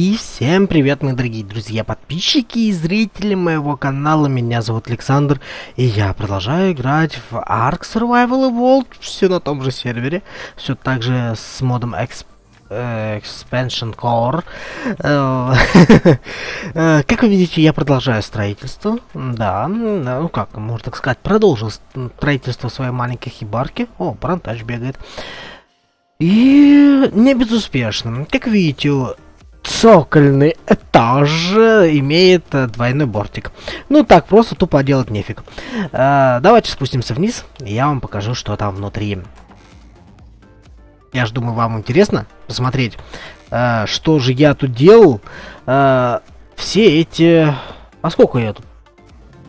И всем привет, мои дорогие друзья, подписчики и зрители моего канала. Меня зовут Александр, и я продолжаю играть в ARK: Survival Evolved, все на том же сервере, все так же с модом Expansion Core. Как вы видите, я продолжаю строительство. Да, ну как, можно так сказать, продолжил строительство своей маленькой хибарки. О, Бронтач бегает. И не безуспешно. Как видите, цокольный этаж имеет двойной бортик. Ну так, просто тупо делать нефиг. Давайте спустимся вниз, и я вам покажу, что там внутри. Я ж думаю, вам интересно посмотреть, что же я тут делал. Все эти... А сколько я тут?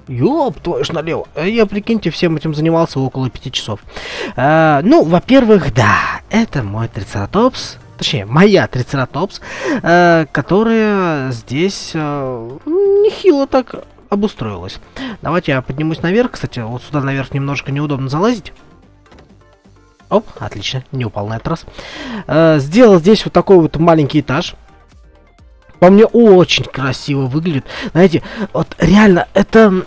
Ёп, твою ж налево. Я, прикиньте, всем этим занимался около 5 часов. Ну, во-первых, да, это мой трицератопс. Точнее, моя трицератопс, которая здесь нехило так обустроилась. Давайте я поднимусь наверх. Кстати, вот сюда наверх немножко неудобно залазить. Оп, отлично, не упал на этот раз. Сделал здесь вот такой вот маленький этаж. По мне, очень красиво выглядит. Знаете, вот реально, это...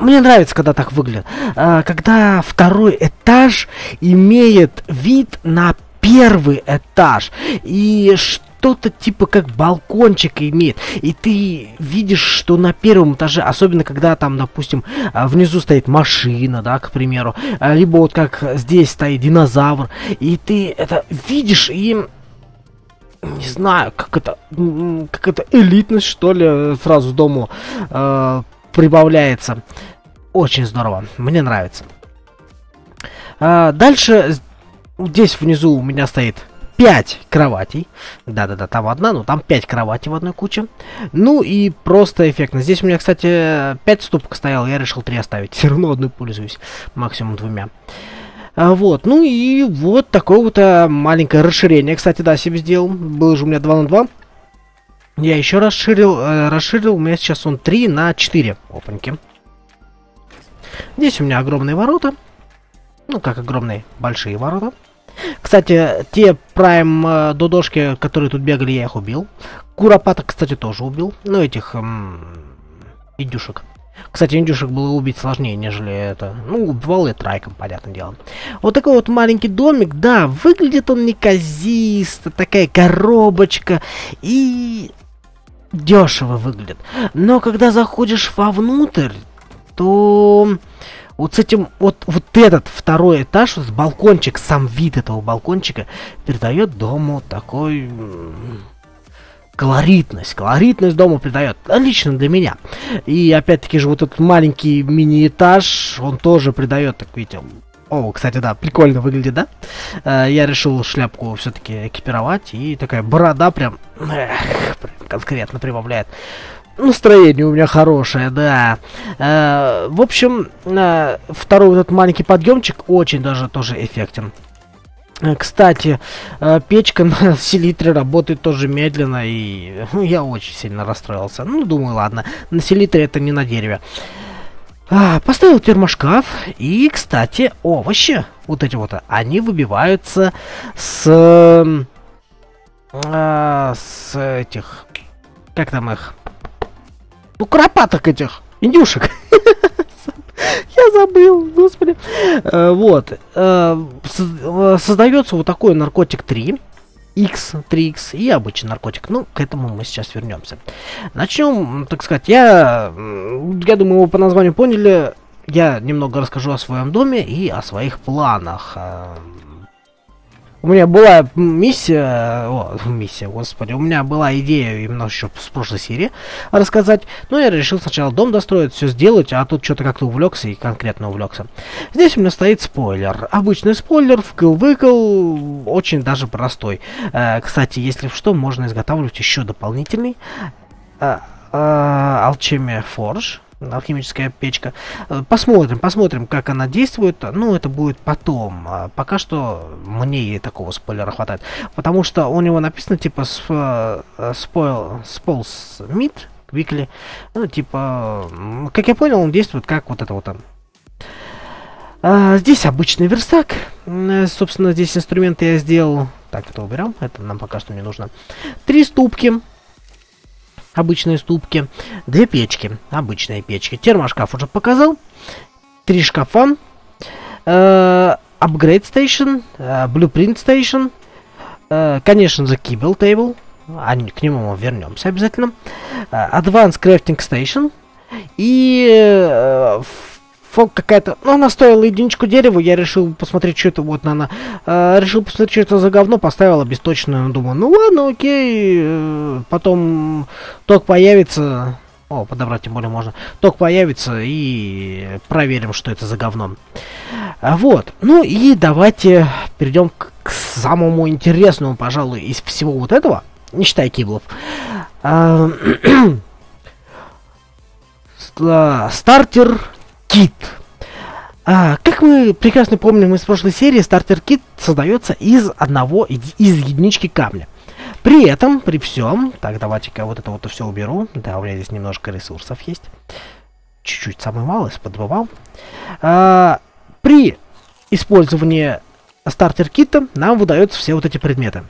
Мне нравится, когда так выглядит. Когда второй этаж имеет вид на первый этаж. И что-то типа как балкончик имеет. И ты видишь, что на первом этаже, особенно когда там, допустим, внизу стоит машина, да, к примеру. Либо вот как здесь стоит динозавр. И ты это видишь и... Не знаю, как это элитность, что ли, сразу к дому прибавляется. Очень здорово, мне нравится. Дальше, здесь внизу у меня стоит 5 кроватей. Да-да-да, там одна, но там 5 кроватей в одной куче. Ну и просто эффектно. Здесь у меня, кстати, 5 ступок стояло, я решил 3 оставить. Все равно одной пользуюсь, максимум 2. Вот, ну и вот такое вот маленькое расширение, кстати, да, себе сделал. Было же у меня 2 на 2. Я еще расширил, у меня сейчас он 3 на 4. Опаньки. Здесь у меня огромные ворота. Ну, как огромные, большие ворота. Кстати, те прайм-додошки, которые тут бегали, я их убил. Куропаток, кстати, тоже убил. Ну, этих идюшек. Кстати, индюшек было убить сложнее, нежели это. Ну, убивал и трайком, понятное дело. Вот такой вот маленький домик, да, выглядит он неказисто, такая коробочка и дешево выглядит. Но когда заходишь вовнутрь, то вот с этим, вот этот второй этаж, вот балкончик, сам вид этого балкончика передает дому такой... Колоритность дома придает. Лично для меня. И опять-таки же вот этот маленький мини-этаж, он тоже придает, так видите. О, кстати, да, прикольно выглядит, да? Я решил шляпку все-таки экипировать. И такая борода прям, прям конкретно прибавляет. Настроение у меня хорошее, да. В общем, второй вот этот маленький подъемчик очень даже тоже эффектен. Кстати, печка на селитре работает тоже медленно, и я очень сильно расстроился. Ну, думаю, ладно, на селитре это не на дереве. Поставил термошкаф, и, кстати, овощи, вот эти вот, они выбиваются с этих, как там их, ну, куропаток этих, индюшек. Я забыл, господи. Вот. Создается вот такой наркотик 3. X3X и обычный наркотик. Ну, к этому мы сейчас вернемся. Начнем, так сказать, я думаю, вы по названию поняли. Я немного расскажу о своем доме и о своих планах. У меня была миссия, господи, у меня была идея именно еще с прошлой серии рассказать, но я решил сначала дом достроить, все сделать, а тут что-то как-то увлекся и конкретно увлекся. Здесь у меня стоит спойлер, обычный спойлер, вкл-выкл, очень даже простой. Кстати, если что, можно изготавливать еще дополнительный Alchemy Forge. Алхимическая печка. Посмотрим, как она действует. Ну, это будет потом. Пока что мне такого спойлера хватает. Потому что у него написано, типа, Spoils Meat Weekly. Ну, типа, как я понял, он действует как вот это вот там. Здесь обычный верстак. Собственно, здесь инструменты я сделал. Так, это уберем. Это нам пока что не нужно. 3 ступки. обычные ступки, две печки, обычные печки. Термошкаф уже показал, три шкафа, Upgrade Station, Blueprint Station, конечно же, Kibble Table, к нему мы вернемся обязательно, Advance Crafting Station и какая-то... Ну, она стоила единичку дерева, я решил посмотреть, что это... Вот она... решил посмотреть, что это за говно, поставил обесточенную, думаю, ну ладно, окей, потом ток появится... О, подобрать тем более можно. Ток появится и проверим, что это за говно. Вот. Ну и давайте перейдем к самому интересному, пожалуй, из всего вот этого. Не считай киблов. Стартер кит. Как мы прекрасно помним из прошлой серии, стартер кит создается из единички камня. При этом, при всем, так, давайте-ка вот это вот все уберу. Да, у меня здесь немножко ресурсов есть. Чуть-чуть, самый малость, подбывал. При использовании стартер-кита нам выдаются все вот эти предметы.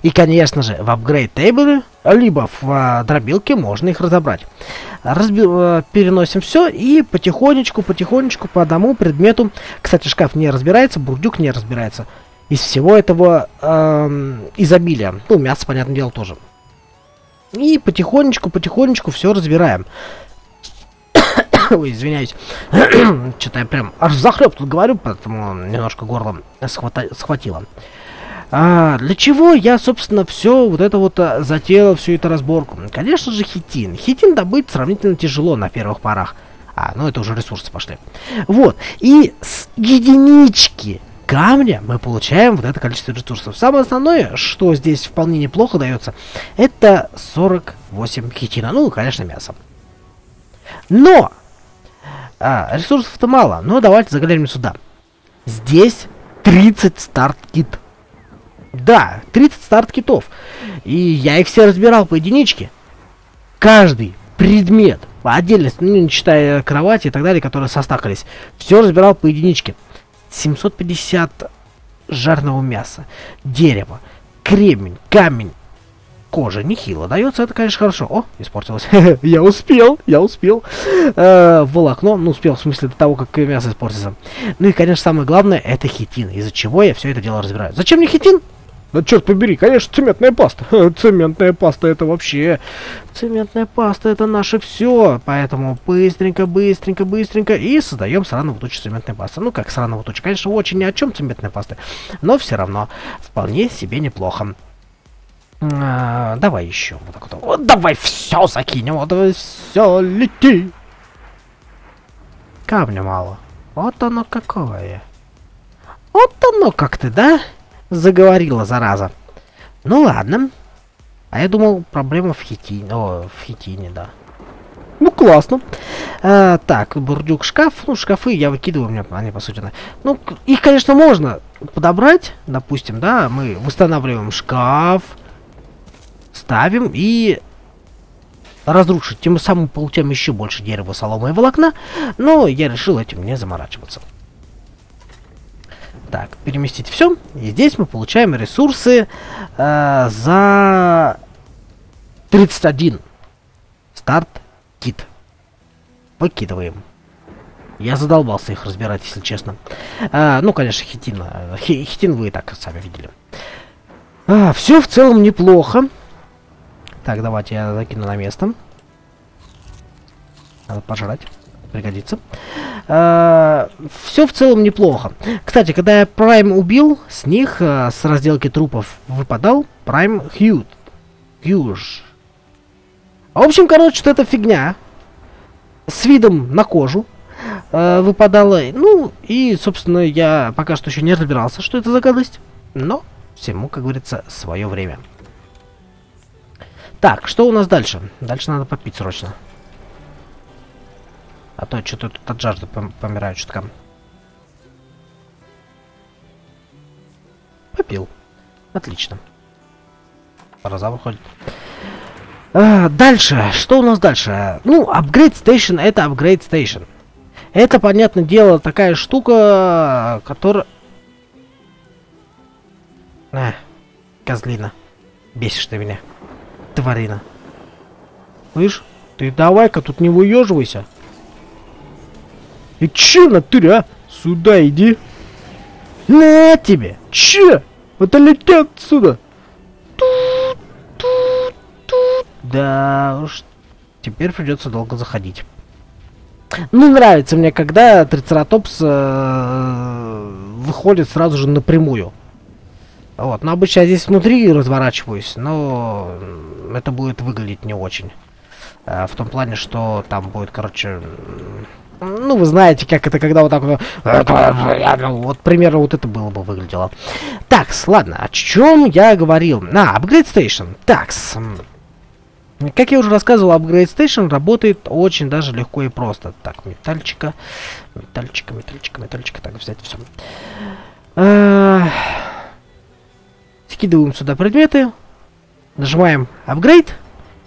И, конечно же, в апгрейд-тейбле, либо в дробилке можно их разобрать. Переносим все и потихонечку по одному предмету. Кстати, шкаф не разбирается, бурдюк не разбирается. Из всего этого изобилия. Ну, мясо, понятное дело, тоже. И потихонечку все разбираем. Ой, извиняюсь. Что-то я прям аж захлеб тут говорю, поэтому немножко горло схватило. Для чего я, собственно, все вот это вот затеял, всю эту разборку? Конечно же, хитин. Хитин добыть сравнительно тяжело на первых порах. Ну это уже ресурсы пошли. Вот. И с единички камня мы получаем вот это количество ресурсов. Самое основное, что здесь вполне неплохо дается, это 48 хитина. Ну, конечно, мясо. Но! Ресурсов-то мало, но давайте заглянем сюда. Здесь 30 старт-кит. Да, 30 старт-китов. И я их все разбирал по единичке. Каждый предмет по отдельности, ну, не считая кровати и так далее, которые состакались, все разбирал по единичке. 750 жарного мяса, дерево, кремень, камень, кожа, нехило дается, это, конечно, хорошо. О, испортилось. Я успел. Волокно, ну, успел, в смысле, до того, как мясо испортится. Ну и, конечно, самое главное, это хитин, из-за чего я все это дело разбираю. Зачем мне хитин? Да черт побери, конечно, цементная паста. Цементная паста это вообще... Цементная паста это наше все. Поэтому быстренько и создаем сраную бутучу цементной пасты. Ну как сраную бутучу, конечно, очень ни о чем цементная паста. Но все равно вполне себе неплохо. Давай еще. Вот так вот. Вот давай все закинем. Вот давай все лети. Камня мало. Вот оно какое. Вот оно как ты, да? Заговорила, зараза. Ну ладно. А я думал, проблема в хитине. О, в хитине, да. Ну классно. Так, бурдюк, шкаф. Ну, шкафы я выкидываю, мне они, по сути. Ну, их, конечно, можно подобрать. Допустим, да, мы восстанавливаем шкаф. Ставим и... разрушить. Тем самым получаем еще больше дерева, соломы и волокна. Но я решил этим не заморачиваться. Так, переместить все. И здесь мы получаем ресурсы за 31 старт-кит. Выкидываем. Я задолбался их разбирать, если честно. Ну, конечно, хитин. Хитин вы и так сами видели. Все в целом неплохо. Так, давайте я закину на место. Надо пожрать. Пригодится. Все в целом неплохо. Кстати, когда я Прайм убил, с них, с разделки трупов выпадал Прайм Хьюж. В общем, короче, что это фигня. С видом на кожу выпадала. Ну, и, собственно, я пока что еще не разбирался, что это за гадость. Но всему, как говорится, свое время. Так, что у нас дальше? Дальше надо попить срочно. А то что-то тут от жажды помирают чутка. Попил. Отлично. Роза выходит. Дальше. Что у нас дальше? Ну, Upgrade Station это Upgrade Station. Это, понятное дело, такая штука, которая... Козлина. Бесишь ты меня. Тварина. Слышь, ты давай-ка тут не выеживайся. И че, натуре, а? Сюда иди. На тебе! Че? Вот лети отсюда! Да уж, теперь придется долго заходить. Ну, нравится мне, когда трицератопс выходит сразу же напрямую. Вот, но обычно я здесь внутри разворачиваюсь, но это будет выглядеть не очень. В том плане, что там будет, короче... Ну, вы знаете, как это, когда вот так вот... Вот, примерно, вот это было бы выглядело. Такс, ладно, о чем я говорил? На, Upgrade Station. Такс. Как я уже рассказывал, Upgrade Station работает очень даже легко и просто. Так, метальчика. Метальчика, метальчика, метальчика. Так, взять все. Скидываем сюда предметы. Нажимаем Upgrade.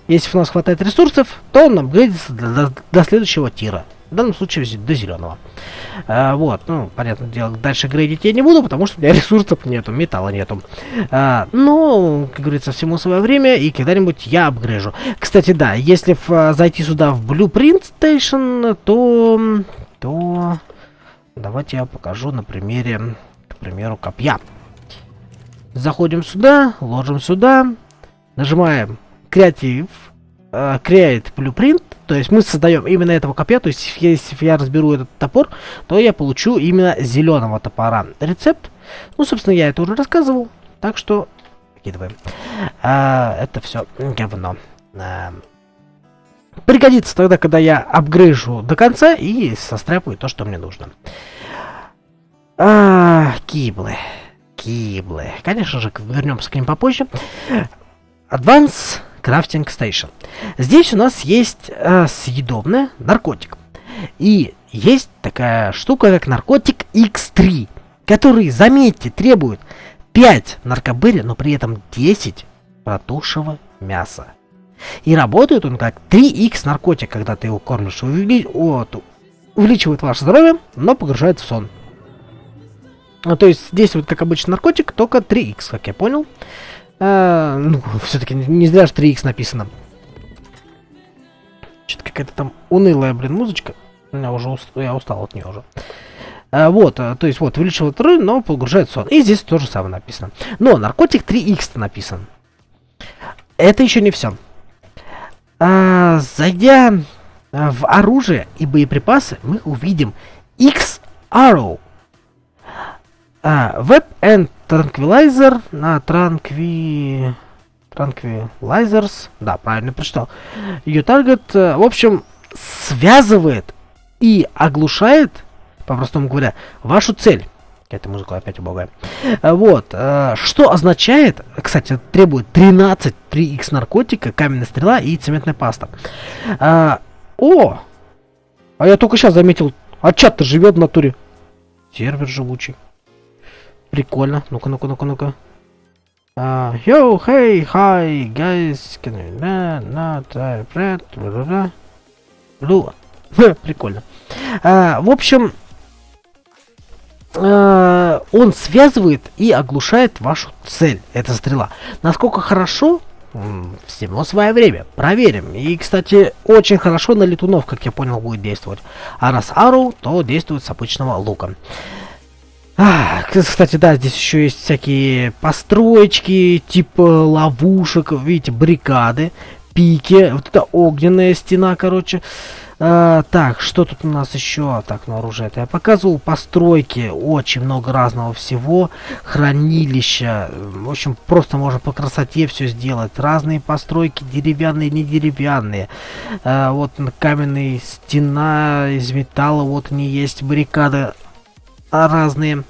Если у нас хватает ресурсов, то он апгрейдится до следующего тира. В данном случае до зеленого. Вот, ну, понятное дело, дальше грейдить я не буду, потому что у меня ресурсов нету, металла нету. Но, как говорится, всему свое время, и когда-нибудь я апгрейжу. Кстати, да, если зайти сюда в Blueprint Station, то давайте я покажу на примере, к примеру, копья. Заходим сюда, ложим сюда, нажимаем Creative, Create Blueprint. То есть мы создаем именно этого копья, то есть если я разберу этот топор, то я получу именно зеленого топора. Рецепт, ну, собственно, я это уже рассказывал, так что выкидываем. Это все говно. Пригодится тогда, когда я апгрейжу до конца и состряпаю то, что мне нужно. Киблы. Киблы. Конечно же, вернемся к ним попозже. Advance Crafting Station. Здесь у нас есть съедобный наркотик. И есть такая штука, как наркотик X3, который, заметьте, требует 5 наркобыри, но при этом 10 протухшего мяса. И работает он как 3X наркотик, когда ты его кормишь, увеличивает ваше здоровье, но погружает в сон. Ну, то есть здесь вот как обычный наркотик, только 3X, как я понял. Ну, все-таки не зря же 3X написано. Что-то какая-то там унылая, блин, музычка. Я устал от нее уже. Вот, то есть вот, увеличивает роль, но погружает сон. И здесь тоже самое написано. Но наркотик 3X написан. Это еще не все. Зайдя в оружие и боеприпасы, мы увидим X-Arrow. Web and Tranquilizer, Tranquilizers, да, правильно прочитал. Ее таргет, в общем, связывает и оглушает, по-простому говоря, вашу цель. Эта музыка опять убогая. Вот, что означает, кстати, требует 13 3X наркотика, каменная стрела и цементная паста. А я только сейчас заметил, а чат-то живет в натуре. Сервер живучий. Прикольно. Ну-ка, ну-ка, ну-ка, ну-ка. Yo, hey, hi, guys. Can you not read? Blue. Прикольно. В общем, он связывает и оглушает вашу цель. Это стрела. Насколько хорошо? Всему свое время. Проверим. И, кстати, очень хорошо на летунов, как я понял, будет действовать. А раз ару, то действует с обычного лука. Кстати, да, здесь еще есть всякие построечки, типа ловушек, видите, баррикады, пики, вот это огненная стена, короче. Так, что тут у нас еще? Так, ну, оружие это я показывал, постройки, очень много разного всего, хранилища, в общем, просто можно по красоте все сделать, разные постройки, деревянные, не деревянные, вот каменная стена из металла, вот они есть, баррикады. Разные.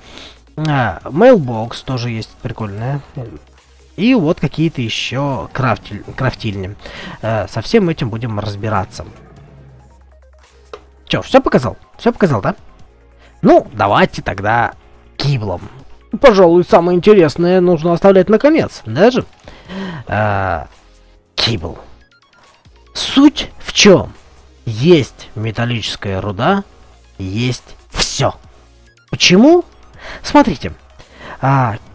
Mailbox тоже есть прикольная. И вот какие-то еще крафтильни. Со всем этим будем разбираться. Че, все показал? Все показал, да? Ну, давайте тогда киблом. Пожалуй, самое интересное нужно оставлять наконец. Даже. Кибл. Суть в чем? Есть металлическая руда, есть все. Почему? Смотрите.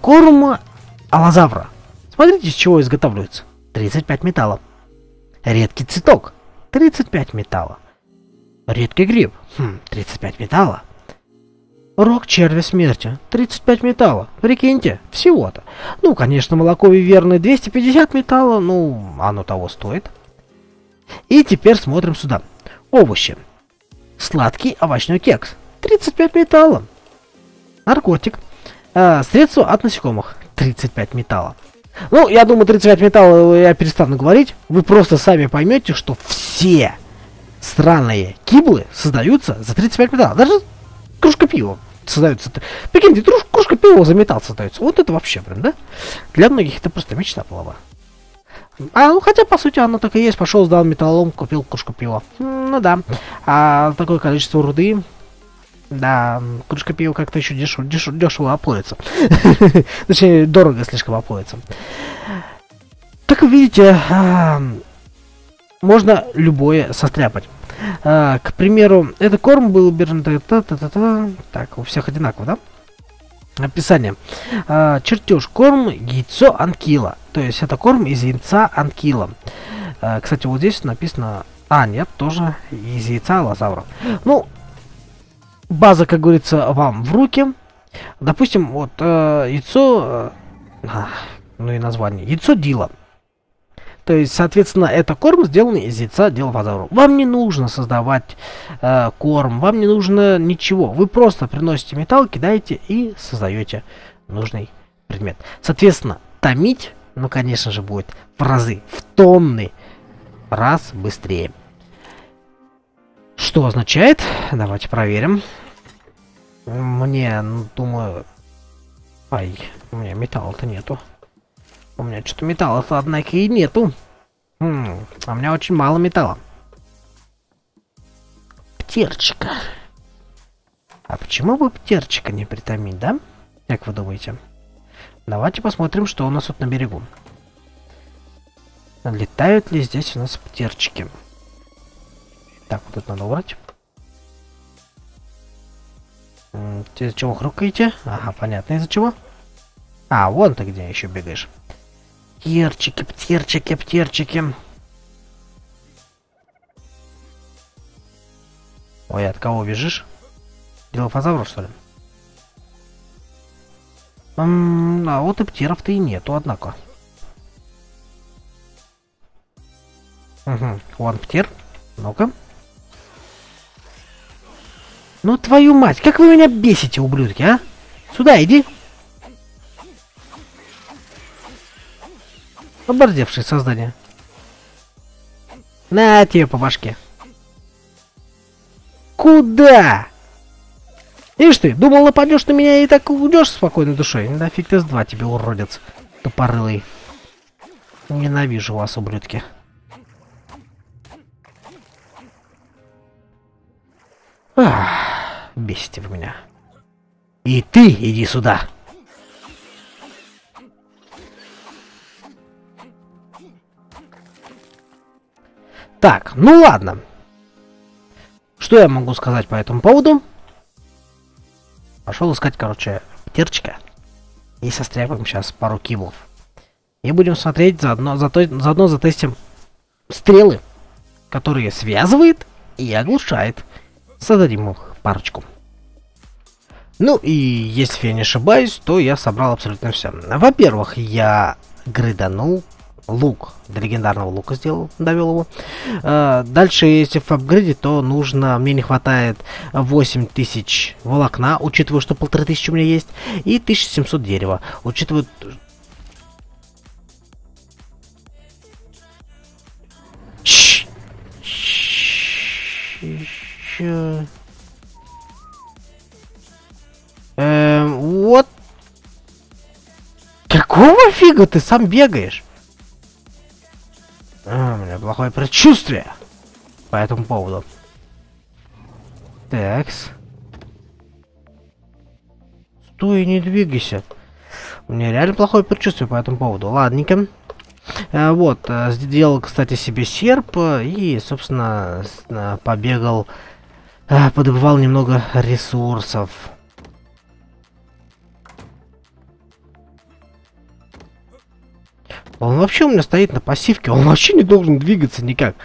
Корм алазавра. Смотрите, из чего изготавливается. 35 металла. Редкий цветок. 35 металла. Редкий гриб. 35 металла. Рог червя смерти. 35 металла. Прикиньте, всего-то. Ну, конечно, молоко виверны 250 металла. Ну, оно того стоит. И теперь смотрим сюда. Овощи. Сладкий овощной кекс. 35 металла. Наркотик. Средство от насекомых. 35 металла. Ну, я думаю, 35 металла я перестану говорить. Вы просто сами поймете, что все странные киблы создаются за 35 металла. Даже кружка пива создается. Прикиньте, кружка пива за металл создается. Вот это вообще прям, да? Для многих это просто мечта была бы. А, ну хотя, по сути, оно так и есть. Пошел, сдал металлом, купил кружку пива. Ну да. А такое количество руды... Да, кружка пива как-то еще дешево оплодится. Точнее, дорого слишком оплодится. Так, видите, можно любое состряпать. К примеру, это корм был убежен. Так, у всех одинаково, да? Описание. Чертеж корм яйцо анкила. То есть это корм из яйца анкила. Кстати, вот здесь написано... А, нет, тоже из яйца аллозавра. Ну... База, как говорится, вам в руки. Допустим, вот яйцо... ну и название. Яйцо дила. То есть, соответственно, это корм, сделанный из яйца дилофазавра. Вам не нужно создавать корм, вам не нужно ничего. Вы просто приносите металл, кидаете и создаете нужный предмет. Соответственно, томить, ну, конечно же, будет в разы, в тонны раз быстрее. Что означает? Давайте проверим. Мне, ну, думаю... Ай, у меня металла-то нету. У меня что-то металла-то, однако, и нету. А у меня очень мало металла. Птерчика. А почему бы птерчика не притомить, да? Как вы думаете? Давайте посмотрим, что у нас тут на берегу. Летают ли здесь у нас птерчики? Так, вот это надо убрать. Ты из-за чего хрукаете? Ага, понятно, из-за чего. А, вон ты где еще бегаешь. Птерчики, птерчики, птерчики. Ой, от кого бежишь? Дилофазавра, что ли? А вот и птеров-то и нету, однако. Угу, вон птер. Ну-ка. Ну твою мать, как вы меня бесите, ублюдки, а? Сюда иди. Оборзевшие создания. На тебе по башке. Куда? Ишь ты, думал, нападешь на меня и так уйдешь спокойной душой? Да фиг ты с два тебе, уродец тупорылый. Ненавижу вас, ублюдки. Ах, бесите вы меня. И ты иди сюда. Так, ну ладно. Что я могу сказать по этому поводу? Пошел искать, короче, птерчика. И состряпаем сейчас пару киблов. И будем смотреть, заодно затестим стрелы, которые связывает и оглушает. Создадим их парочку. Ну и если я не ошибаюсь, то я собрал абсолютно все. Во-первых, я гриданул лук. До легендарного лука сделал, довел его. Дальше, если в апгрейде, то нужно... Мне не хватает 8000 волокна, учитывая, что 1500 у меня есть. И 1700 дерева, учитывая... Вот. Какого фига ты сам бегаешь? У меня плохое предчувствие по этому поводу. Такс. Стой, не двигайся. У меня реально плохое предчувствие по этому поводу. Ладненько. Вот. Сделал, кстати, себе серп и, собственно, побегал. Подобывал немного ресурсов. Он вообще у меня стоит на пассивке. Он вообще не должен двигаться никак.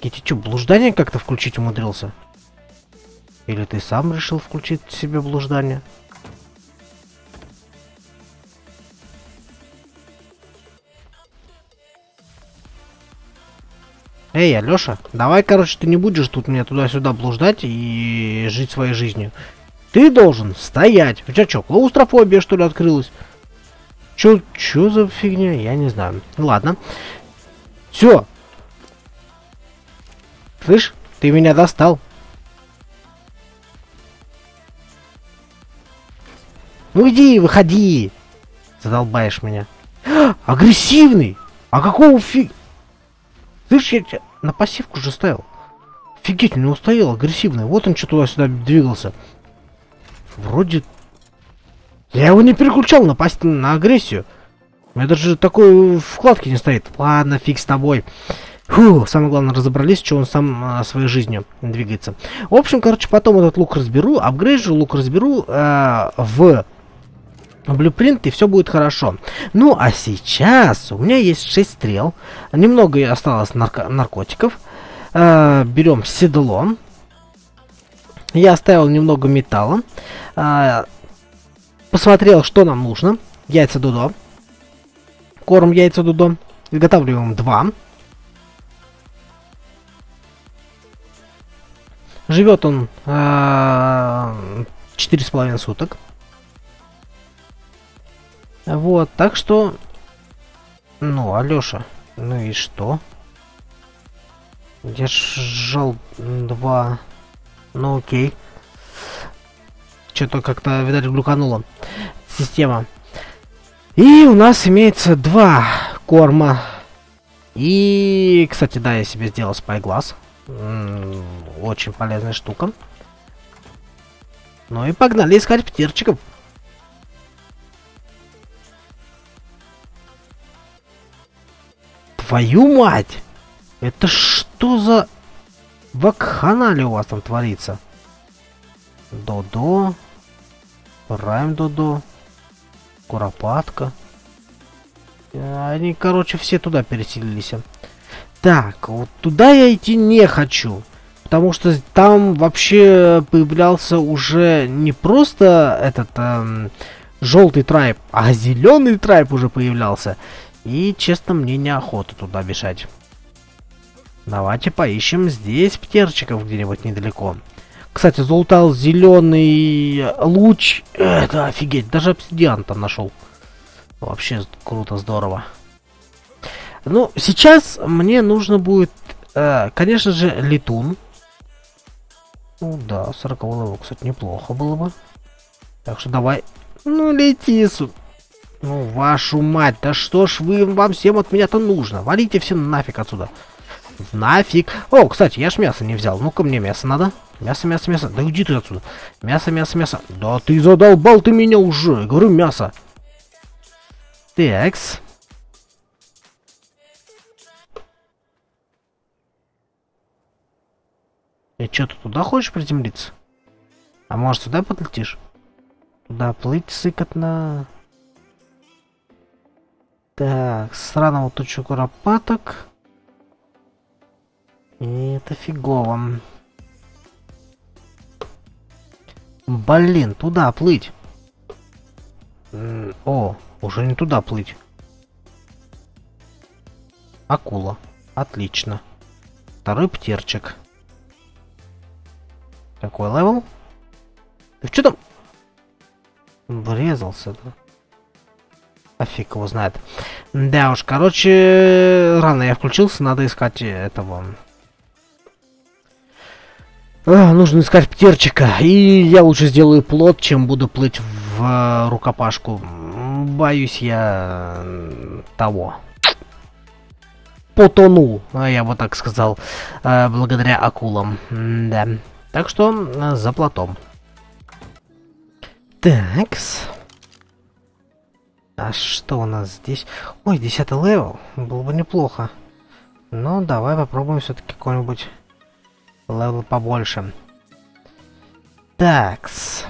Кити, что, блуждание как-то включить умудрился? Или ты сам решил включить себе блуждание? Эй, Алёша, давай, короче, ты не будешь тут меня туда-сюда блуждать и жить своей жизнью. Ты должен стоять. У тебя что, клаустрофобия, что ли, открылась? Чё за фигня? Я не знаю. Ладно. Все. Слышь, ты меня достал. Ну иди, выходи. Задолбаешь меня. Агрессивный! А какого фиг... Слышь, я тебя на пассивку же ставил. Офигеть, не устоял, агрессивный. Вот он что туда-сюда двигался. Вроде... Я его не переключал на агрессию. У меня даже такой вкладки не стоит. Ладно, фиг с тобой. Фу, самое главное, разобрались, что он сам своей жизнью двигается. В общем, короче, потом этот лук разберу, апгрейджу, лук разберу в... Blueprint, и все будет хорошо. Ну, а сейчас у меня есть 6 стрел. Немного осталось наркотиков. Берем седло. Я оставил немного металла. Посмотрел, что нам нужно. Яйца Дудо. Корм яйца Дудо. Изготавливаем 2. Живет он 4,5 суток. Вот, так что... Ну, Алёша, ну и что? Я сжал 2... Ну, окей. Что-то как-то, видать, глюканула система. И у нас имеется 2 корма. И, кстати, да, я себе сделал спайглаз. Очень полезная штука. Ну и погнали искать птичек. Твою мать! Это что за вакханалия у вас там творится? Додо, Прайм Додо, Куропатка. Они, короче, все туда переселились. Так, вот туда я идти не хочу. Потому что там вообще появлялся уже не просто этот желтый трайб, а зеленый трайб уже появлялся. И, честно, мне неохота туда бежать. Давайте поищем здесь птерчиков где-нибудь недалеко. Кстати, золотал зеленый луч. Это офигеть, даже обсидиан там нашел. Вообще круто, здорово. Ну, сейчас мне нужно будет, конечно же, летун. Ну да, 40 левел, кстати, неплохо было бы. Так что давай. Ну, лети, су... Ну, вашу мать, да что ж вы, вам всем от меня-то нужно? Валите все нафиг отсюда. Нафиг. О, кстати, я ж мясо не взял. Ну-ка, мне мясо надо. Мясо, мясо, мясо. Да уйди ты отсюда. Мясо, мясо, мясо. Да ты задолбал ты меня уже. Я говорю, мясо. Такс. И что, ты туда хочешь приземлиться? А может, сюда подлетишь? Туда плыть сыкотно. Так, сраного тучу куропаток. И это фигово. Блин, туда плыть. О, уже не туда плыть. Акула. Отлично. Второй птерчик. Какой левел? Ты что там? Врезался-то. А фиг его знает. Да уж, короче, рано я включился, надо искать этого. Нужно искать птерчика. И я лучше сделаю плот, чем буду плыть в рукопашку. Боюсь я того. Потонул, я бы так сказал, благодаря акулам. Да. Так что за плотом. Такс. А что у нас здесь? Ой, 10 левел. Было бы неплохо. Но давай попробуем все-таки какой-нибудь левел побольше. Такс.